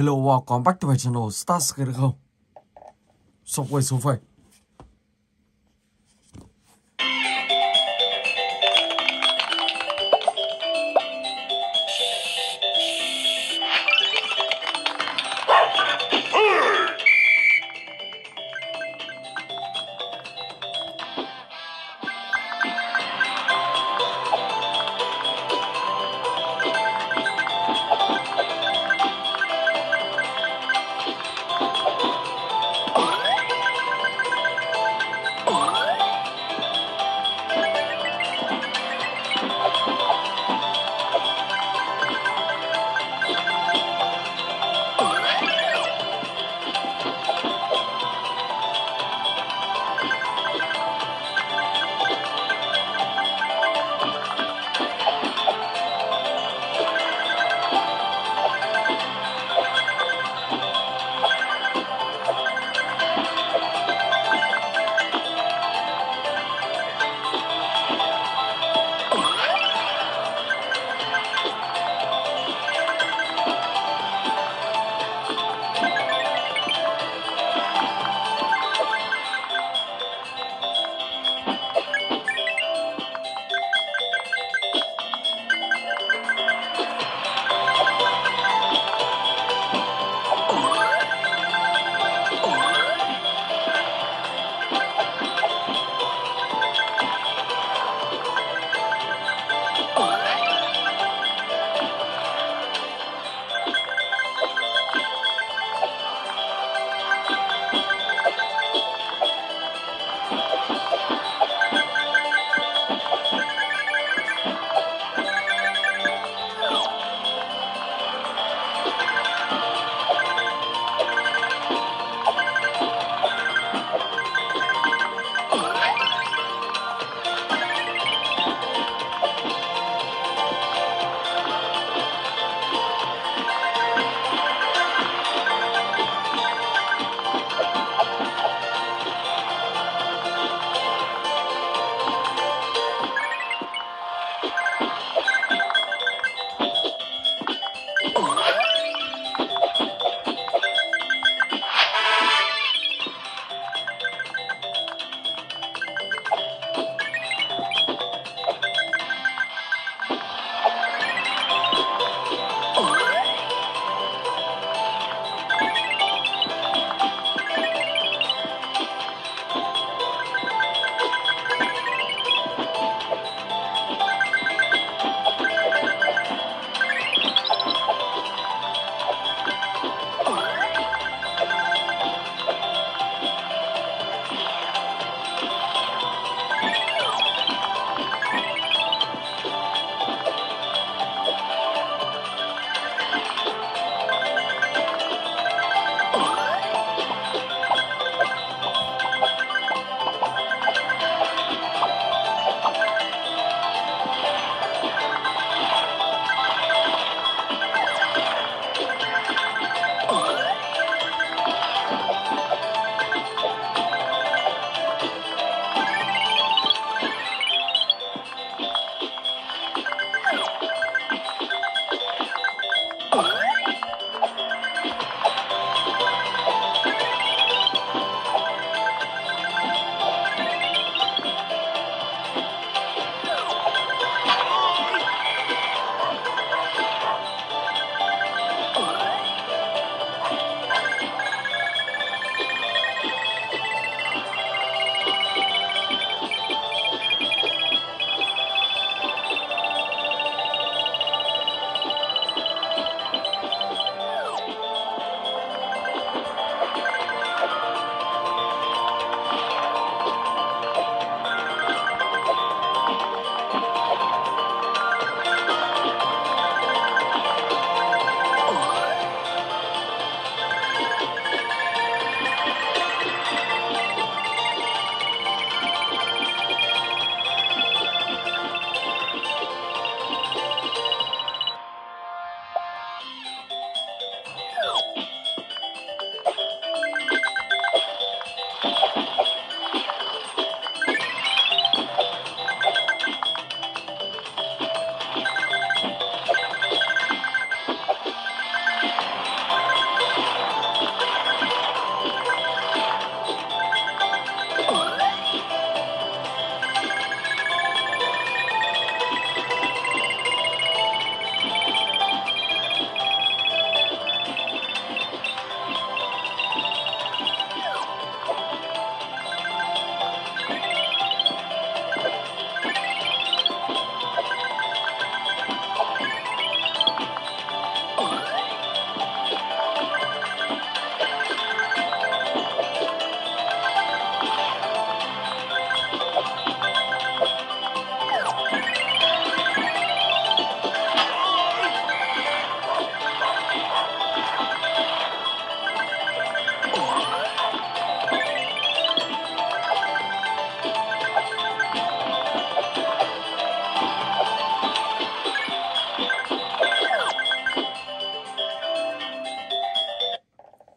Hello, welcome back to my channel, start scary không? Subway số phẩy.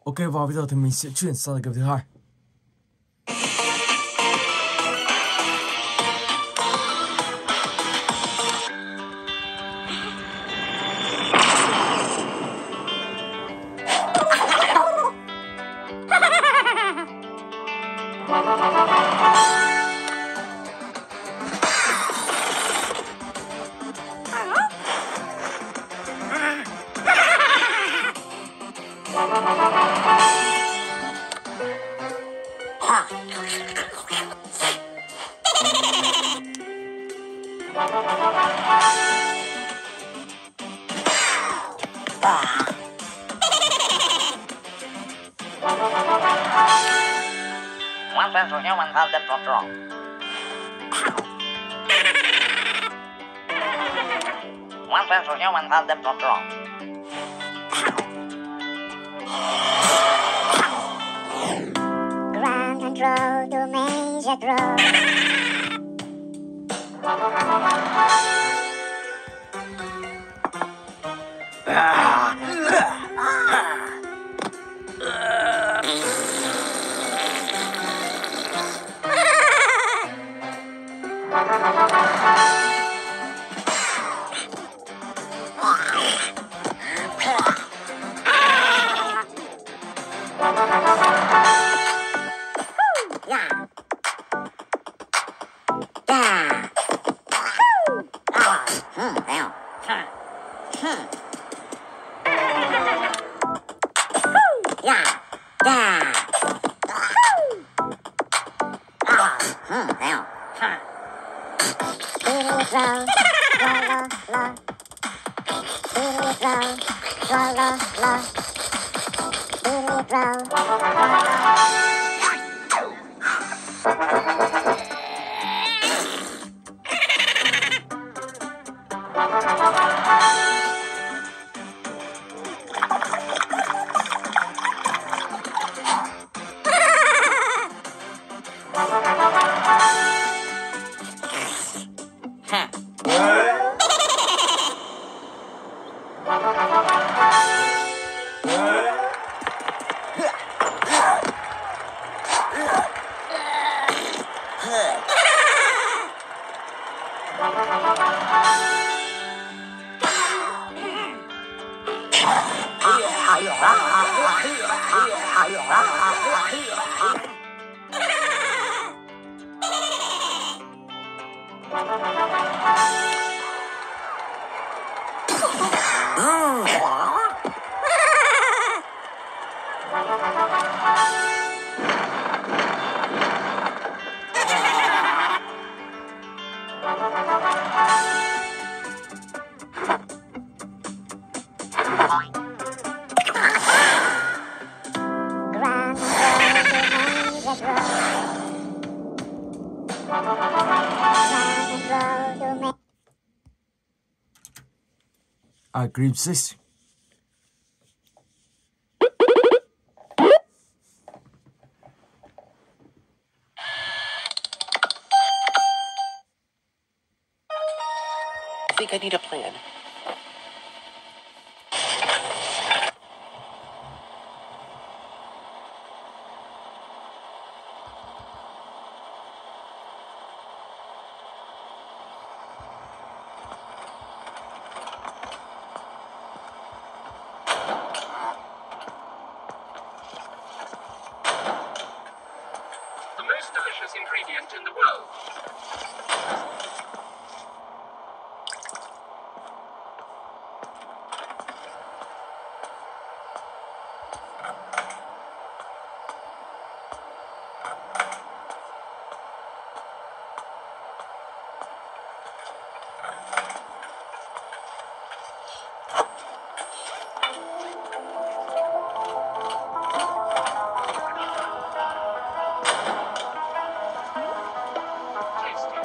Ok, vào bây giờ thì mình sẽ chuyển sang tập thứ hai. One person for human, 1,000 for strong. One person for human, 1,000 for strong. Grow to major grow. I agree, sis. I think I need a plan. Tasty.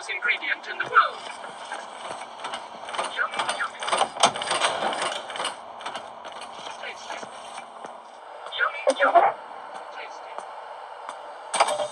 greatest ingredient in the world. Yum, yummy. Tasty. Yummy, yummy. Tasty. Greatest ingredient in the world.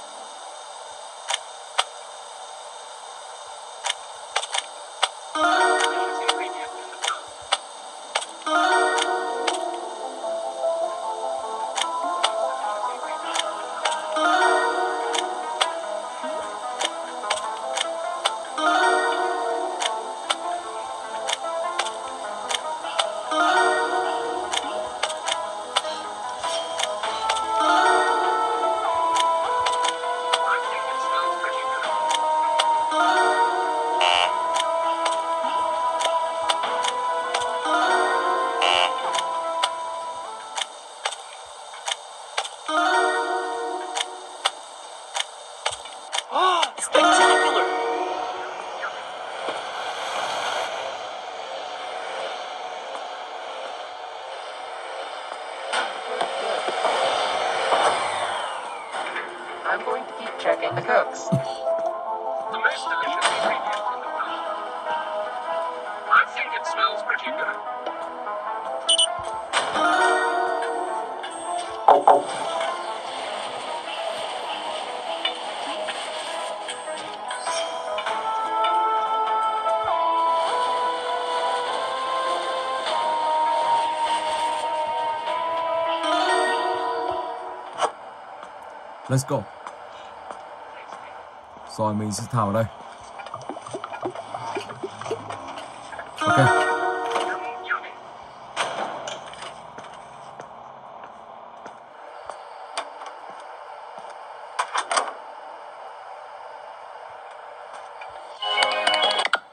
I'm going to keep checking the cooks. The most delicious ingredient in the world. I think it smells pretty good. Let's go. Rồi mình sẽ thả vào đây. Ok.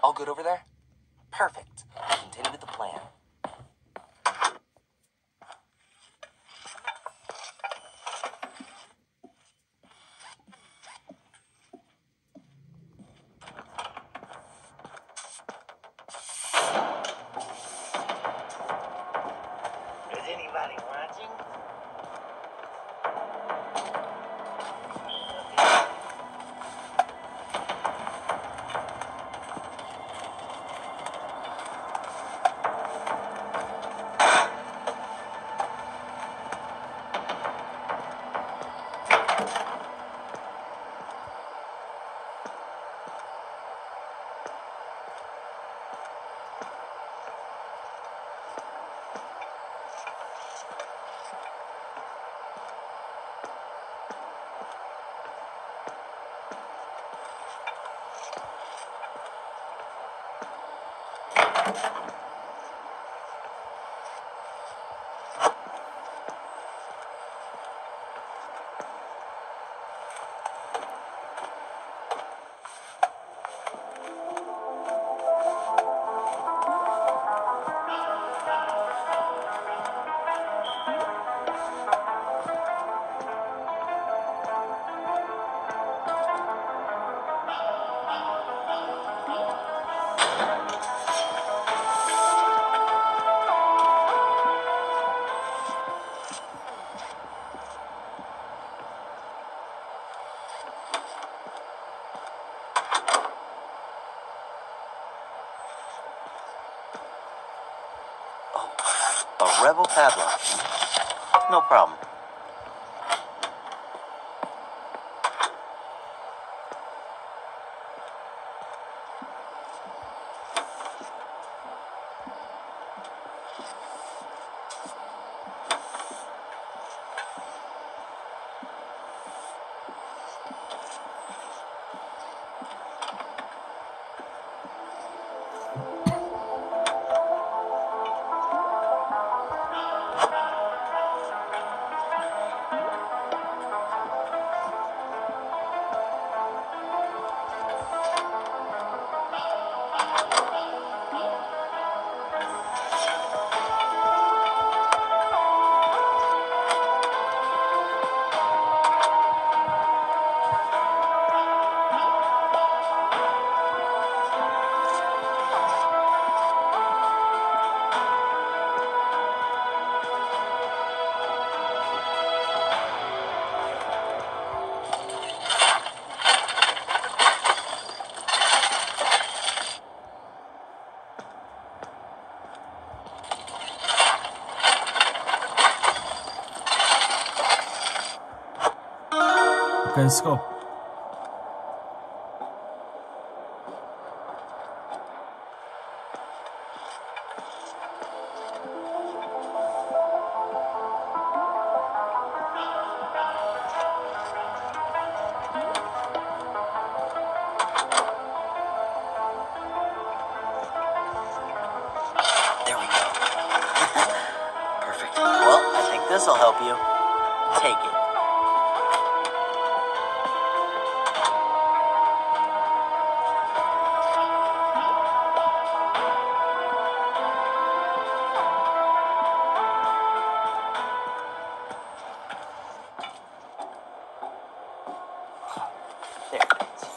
All good over there? Perfect. Continue with the plan. A rebel padlock. No problem. Okay, let's go. This'll help you. Take it. There it is.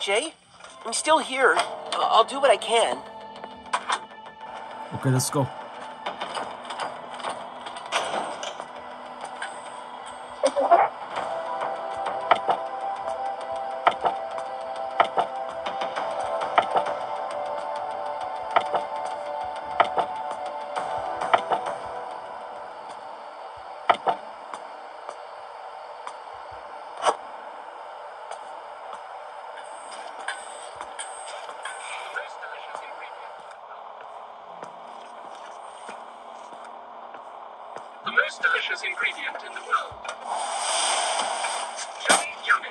Jay, I'm still here. I'll do what I can. Okay, let's go. most delicious ingredient in the world. Yummy, yummy.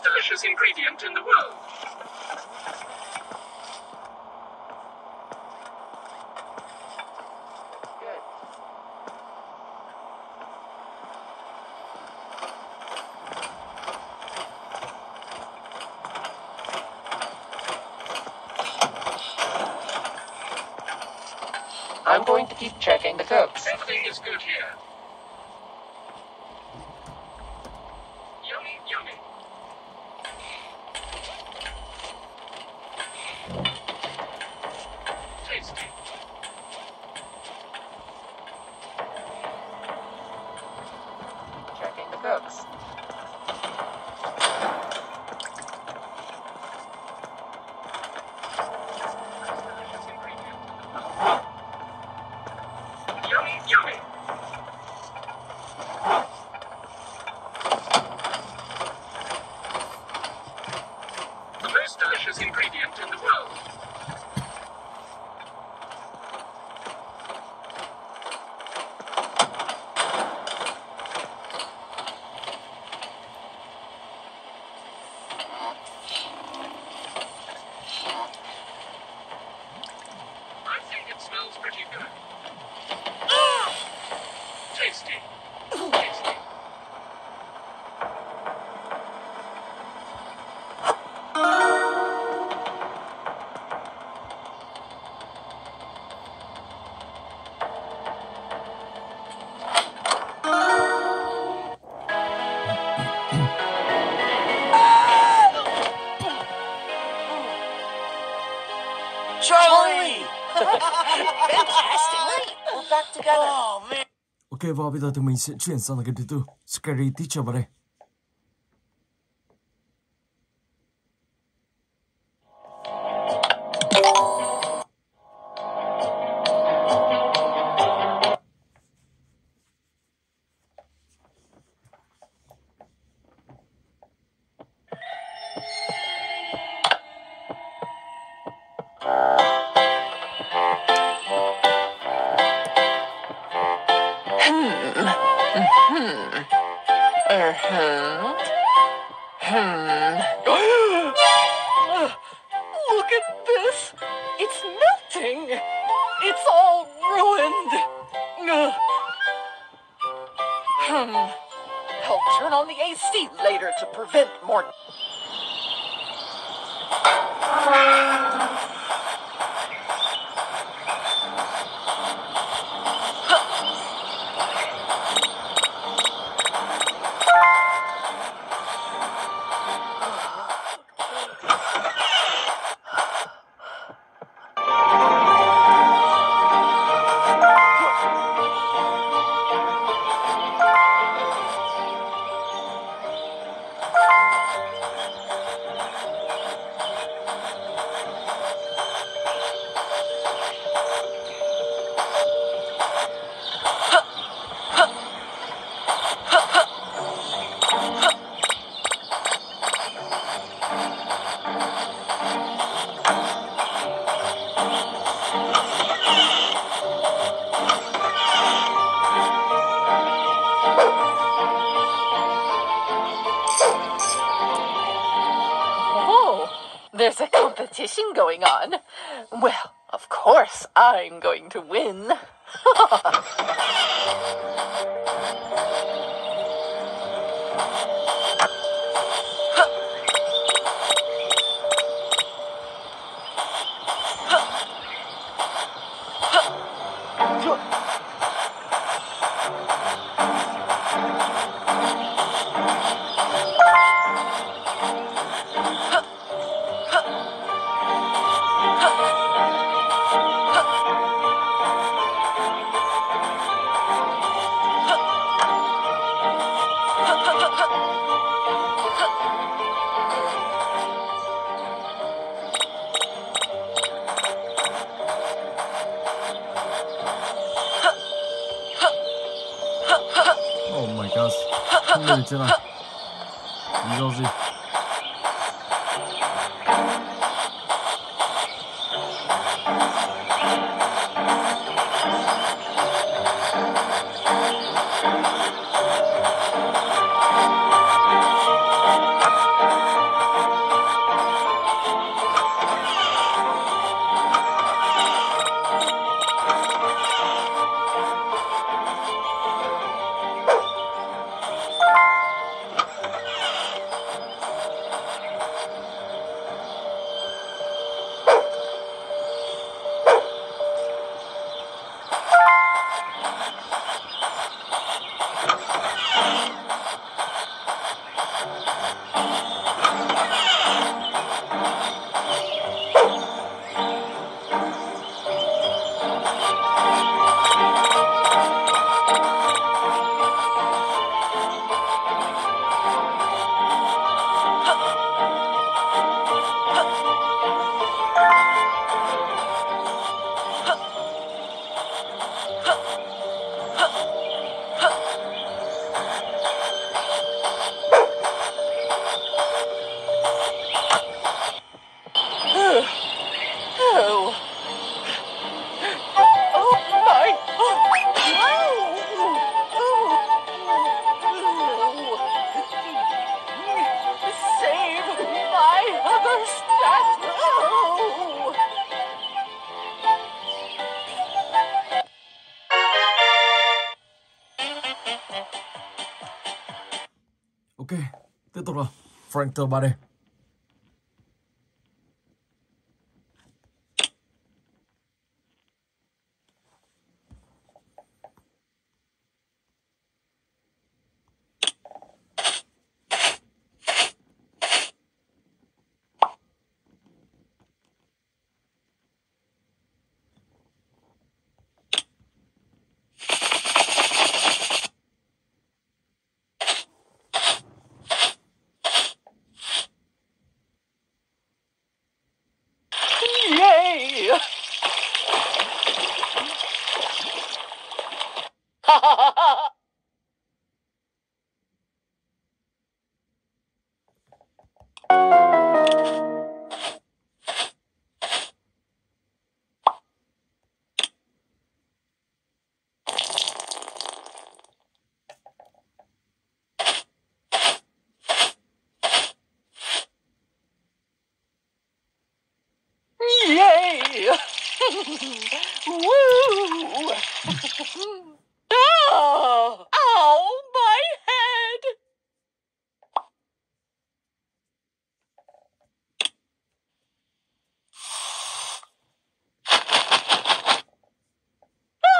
Delicious ingredient in the world. I'm going to keep checking the cooks. Everything is good here. Yummy, yummy. Cooks. Yummy, yummy. The most delicious ingredient in the world. Smells pretty good. Tasty. Tasty. Charlie! Fantastic! We're back together. Oh man. Ok, và bây giờ thì mình sẽ chuyển sang game thứ tư, Scary Teacher, vào đây. Look at this! It's melting! It's all ruined! I'll turn on the AC later to prevent more... There's a competition going on. Well, of course I'm going to win. Dobrze, trzeba. Dobrze. Ok, tiếp tục rồi. Frankter 3D. Woo! Oh! Ow! My head!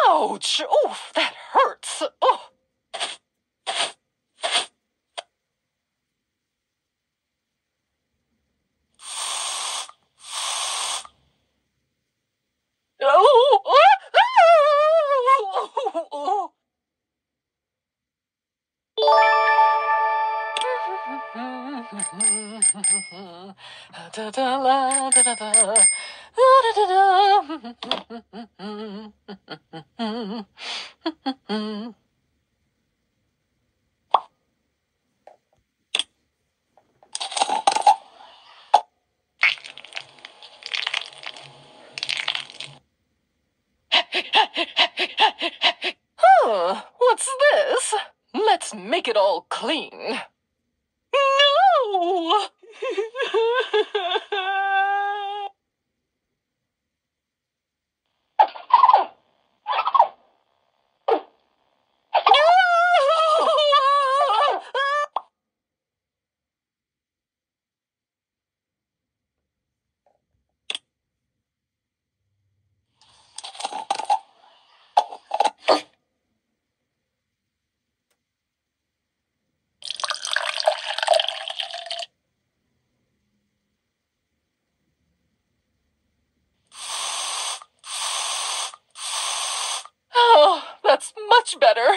Ouch! Oof! That hurts! Oh! Huh, what's this? Let's make it all clean. No! That's much better.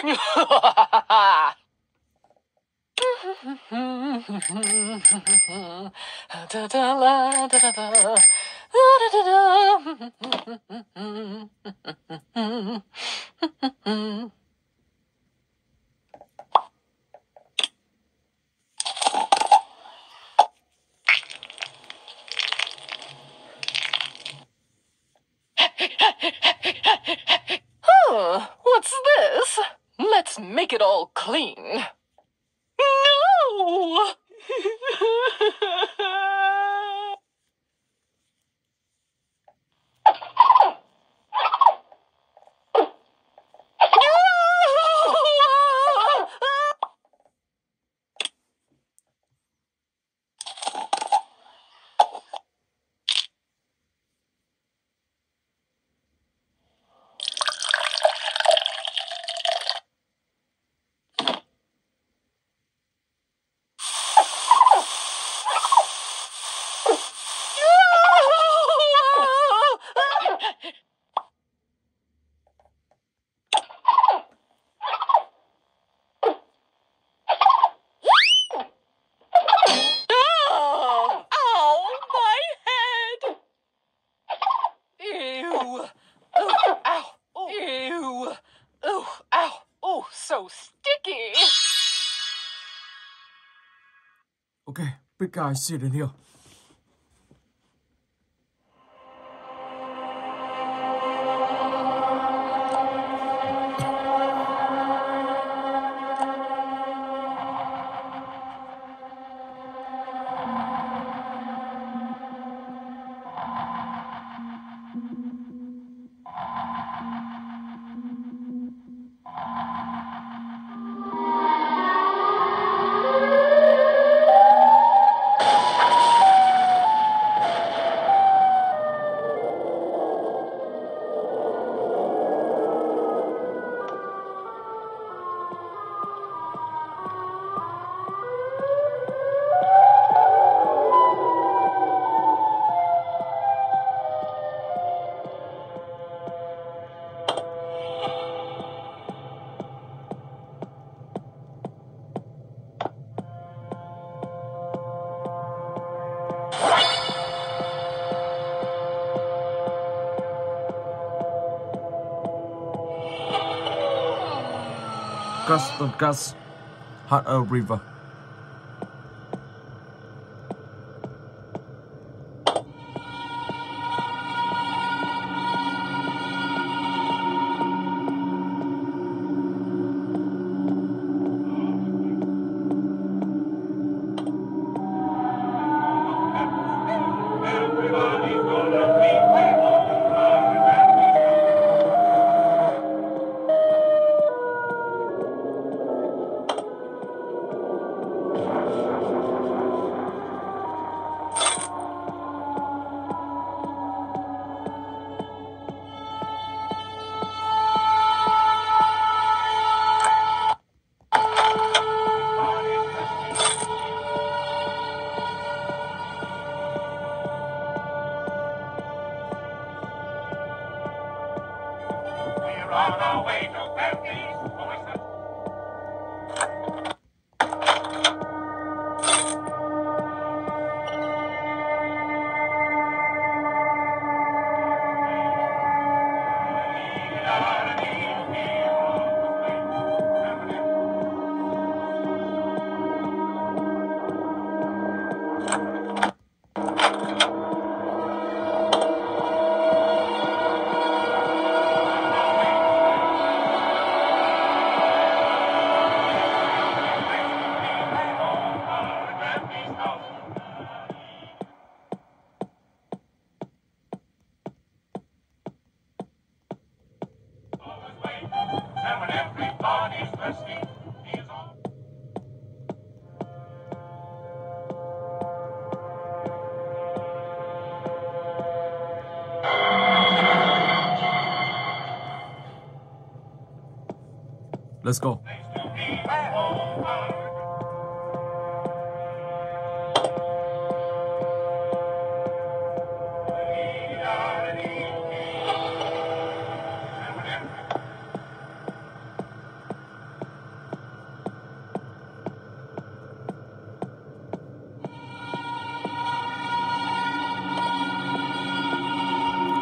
all clean. No! Okay, big guy, sit in here. Custom gas, hot air river. Let's go.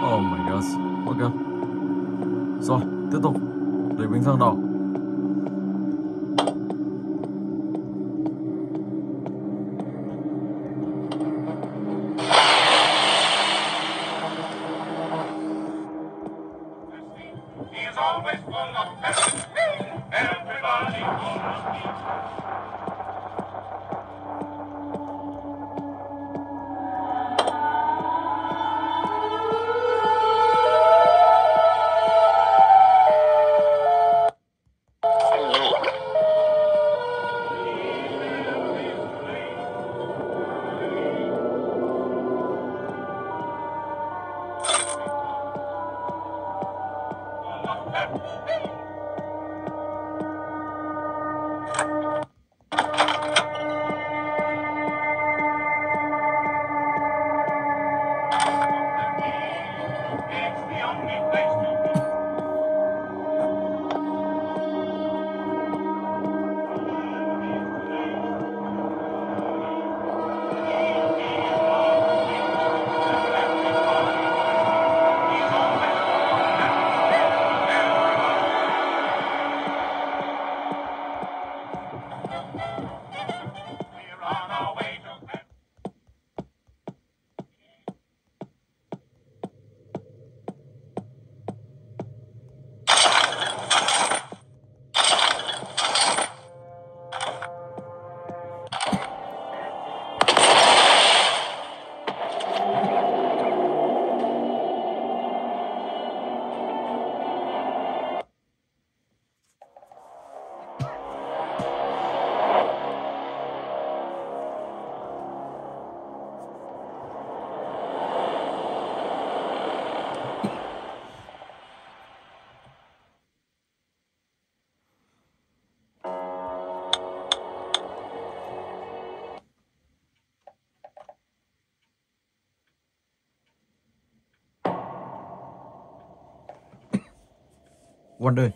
Oh my gosh. Ok. Rồi, tiếp tục. Để mình sang đỏ. Everybody What do?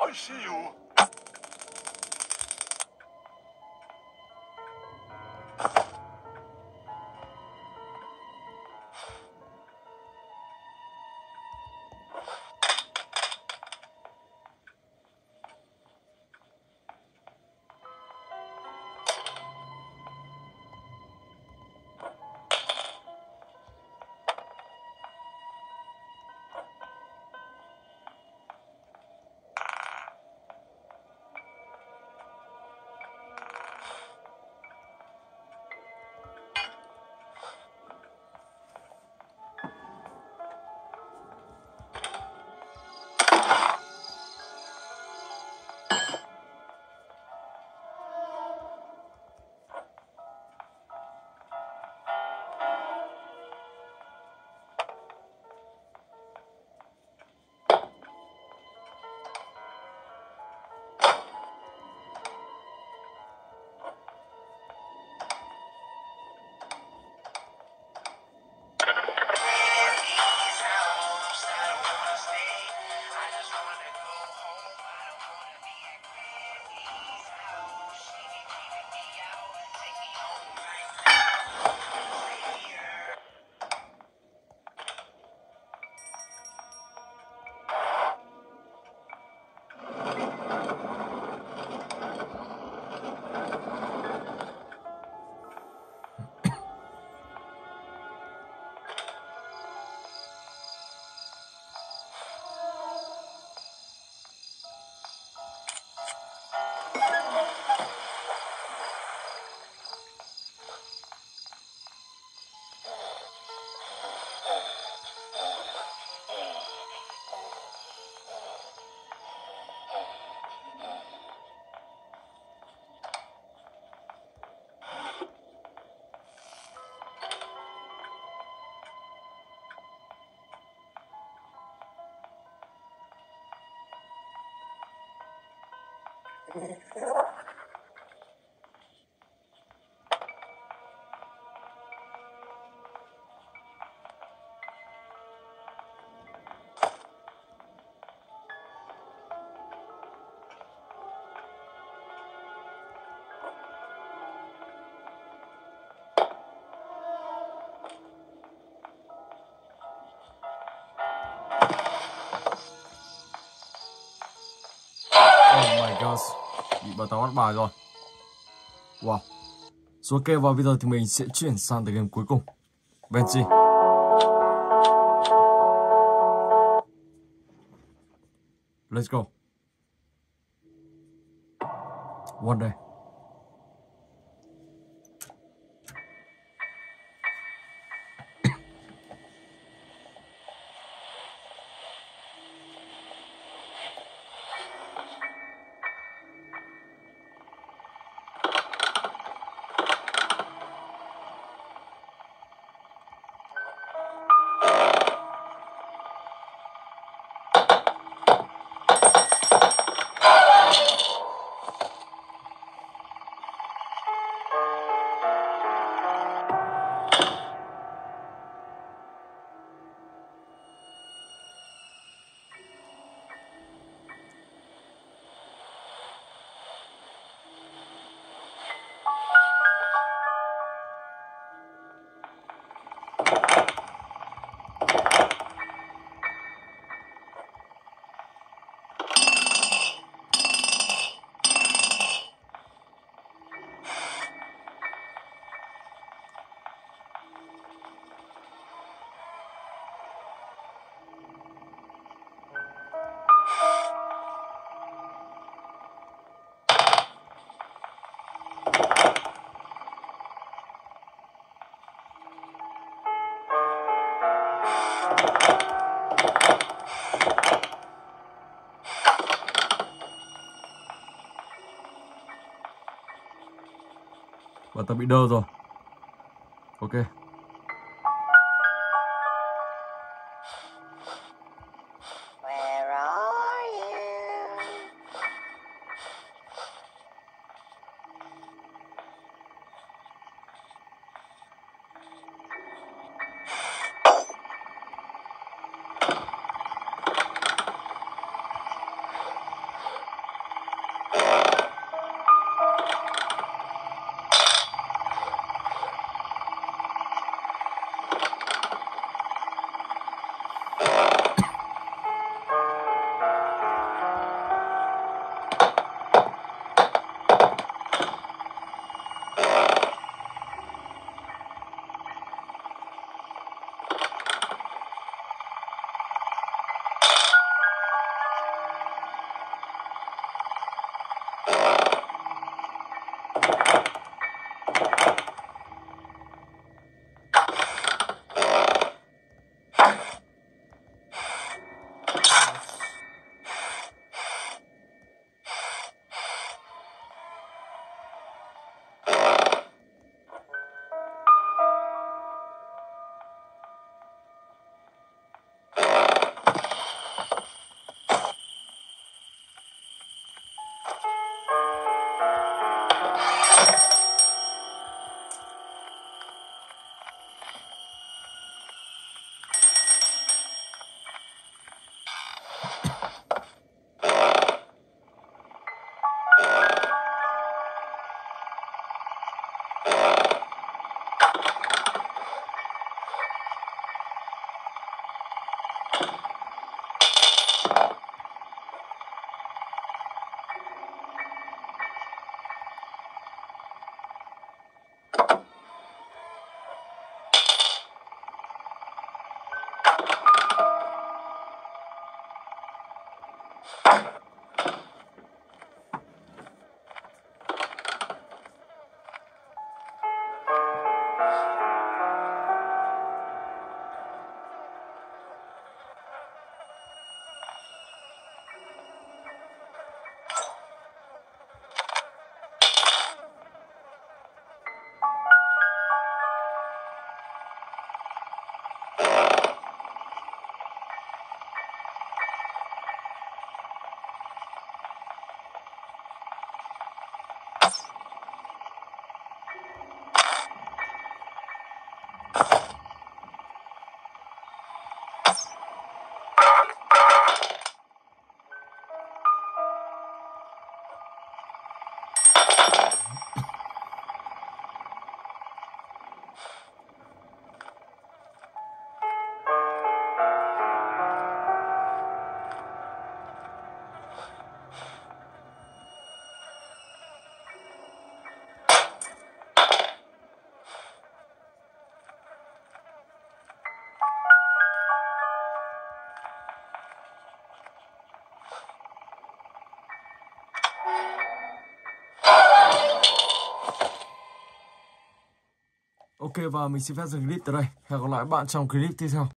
I see you. Bảo tao bắt bài rồi. Wow. Số kê vào video thì mình sẽ chuyển sang tới game cuối cùng, Bandi. Let's go. One day. và tao bị đơ rồi. Ok. Ok, và mình xin phép dừng clip tới đây. Hẹn gặp lại các bạn trong clip tiếp theo.